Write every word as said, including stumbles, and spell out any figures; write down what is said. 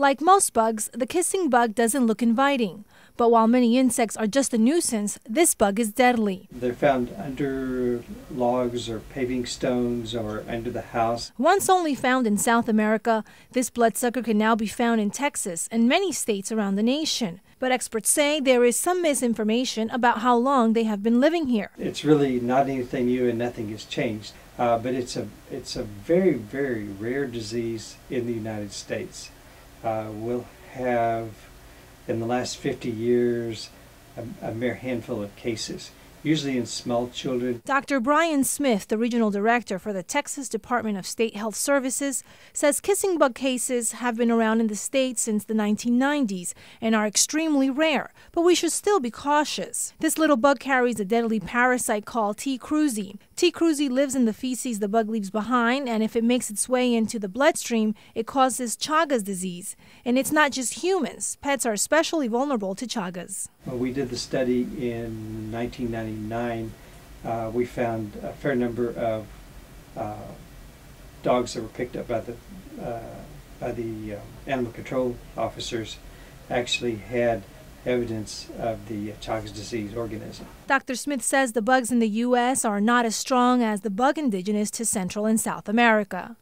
Like most bugs, the kissing bug doesn't look inviting. But while many insects are just a nuisance, this bug is deadly. They're found under logs or paving stones or under the house. Once only found in South America, this bloodsucker can now be found in Texas and many states around the nation. But experts say there is some misinformation about how long they have been living here. It's really not anything new and nothing has changed. Uh, but it's a, it's a very, very rare disease in the United States. Uh, we'll have, in the last fifty years, a, a mere handful of cases, usually in small children. Doctor Brian Smith, the regional director for the Texas Department of State Health Services, says kissing bug cases have been around in the state since the nineteen nineties and are extremely rare, but we should still be cautious. This little bug carries a deadly parasite called T. cruzi. T. cruzi lives in the feces the bug leaves behind, and if it makes its way into the bloodstream, it causes Chagas disease. And it's not just humans. Pets are especially vulnerable to Chagas. Well, we did the study in nineteen ninety-nine. Uh, we found a fair number of uh, dogs that were picked up by the, uh, by the uh, animal control officers actually had evidence of the Chagas disease organism. Doctor Smith says the bugs in the U S are not as strong as the bug indigenous to Central and South America.